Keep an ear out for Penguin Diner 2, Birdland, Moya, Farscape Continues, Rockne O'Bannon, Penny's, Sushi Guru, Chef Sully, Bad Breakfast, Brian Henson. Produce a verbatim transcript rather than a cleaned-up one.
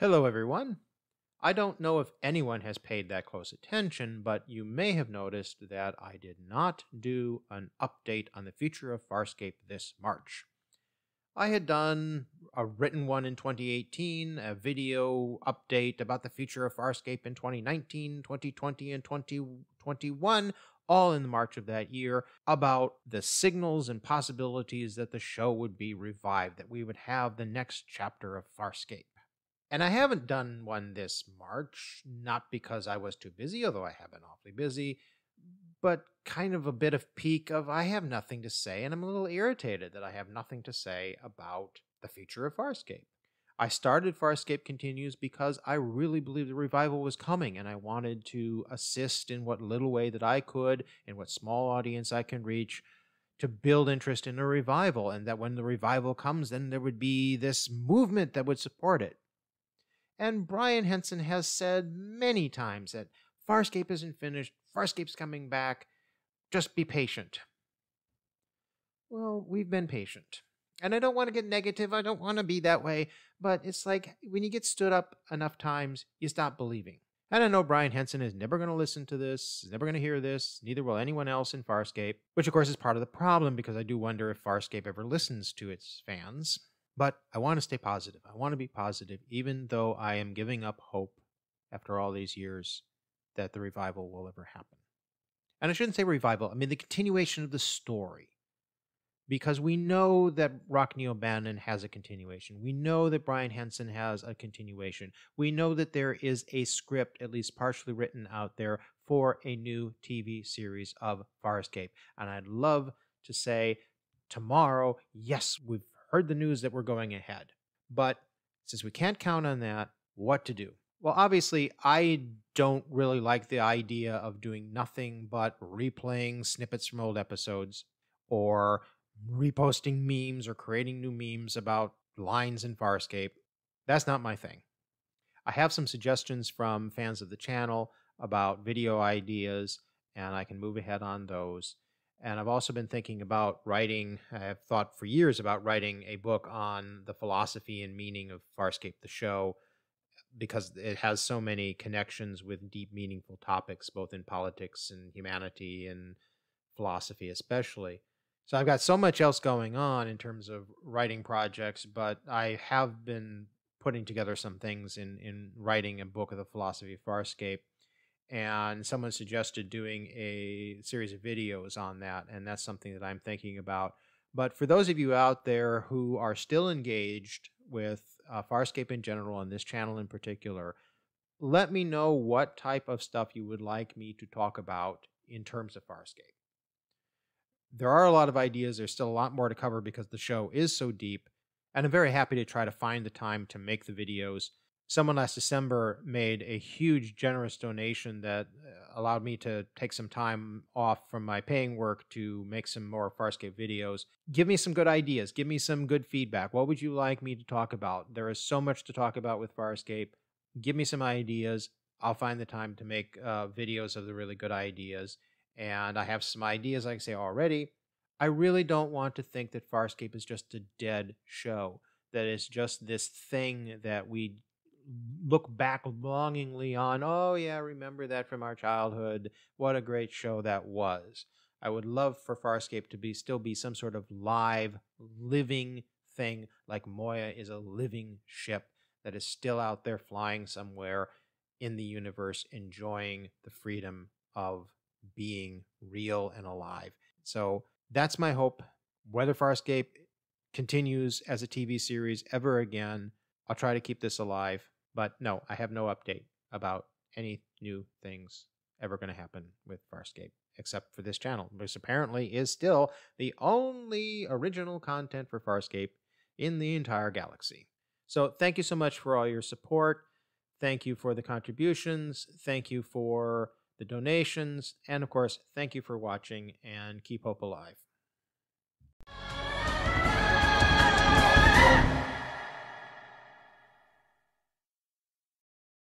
Hello, everyone. I don't know if anyone has paid that close attention, but you may have noticed that I did not do an update on the future of Farscape this March. I had done a written one in twenty eighteen, a video update about the future of Farscape in twenty nineteen, twenty twenty, and twenty twenty-one, all in March of that year, about the signals and possibilities that the show would be revived, that we would have the next chapter of Farscape. And I haven't done one this March, not because I was too busy, although I have been awfully busy, but kind of a bit of peak of I have nothing to say, and I'm a little irritated that I have nothing to say about the future of Farscape. I started Farscape Continues because I really believed the revival was coming, and I wanted to assist in what little way that I could, in what small audience I can reach, to build interest in a revival, and that when the revival comes, then there would be this movement that would support it. And Brian Henson has said many times that Farscape isn't finished, Farscape's coming back, just be patient. Well, we've been patient. And I don't want to get negative, I don't want to be that way, but it's like when you get stood up enough times, you stop believing. And I know Brian Henson is never going to listen to this, is never going to hear this, neither will anyone else in Farscape, which of course is part of the problem because I do wonder if Farscape ever listens to its fans. But I want to stay positive. I want to be positive, even though I am giving up hope after all these years that the revival will ever happen. And I shouldn't say revival. I mean the continuation of the story. Because we know that Rockne O'Bannon has a continuation. We know that Brian Henson has a continuation. We know that there is a script, at least partially written out there, for a new T V series of Farscape. And I'd love to say tomorrow, yes, we've heard the news that we're going ahead. But since we can't count on that, what to do? Well, obviously, I don't really like the idea of doing nothing but replaying snippets from old episodes or reposting memes or creating new memes about lines in Farscape. That's not my thing. I have some suggestions from fans of the channel about video ideas, and I can move ahead on those. And I've also been thinking about writing, I have thought for years about writing a book on the philosophy and meaning of Farscape the show, because it has so many connections with deep, meaningful topics, both in politics and humanity and philosophy especially. So I've got so much else going on in terms of writing projects, but I have been putting together some things in, in writing a book of the philosophy of Farscape. And someone suggested doing a series of videos on that, and that's something that I'm thinking about. But for those of you out there who are still engaged with uh, Farscape in general and this channel in particular, let me know what type of stuff you would like me to talk about in terms of Farscape. There are a lot of ideas. There's still a lot more to cover because the show is so deep, and I'm very happy to try to find the time to make the videos. Someone last December made a huge, generous donation that allowed me to take some time off from my paying work to make some more Farscape videos. Give me some good ideas. Give me some good feedback. What would you like me to talk about? There is so much to talk about with Farscape. Give me some ideas. I'll find the time to make uh, videos of the really good ideas. And I have some ideas, like I say already. I really don't want to think that Farscape is just a dead show, that it's just this thing that we look back longingly on, oh yeah, remember that from our childhood, what a great show that was. I would love for Farscape to be still be some sort of live, living thing, like Moya is a living ship that is still out there flying somewhere in the universe, enjoying the freedom of being real and alive. So that's my hope. Whether Farscape continues as a T V series ever again, I'll try to keep this alive. But no, I have no update about any new things ever going to happen with Farscape, except for this channel, which apparently is still the only original content for Farscape in the entire galaxy. So thank you so much for all your support. Thank you for the contributions. Thank you for the donations. And of course, thank you for watching, and keep hope alive.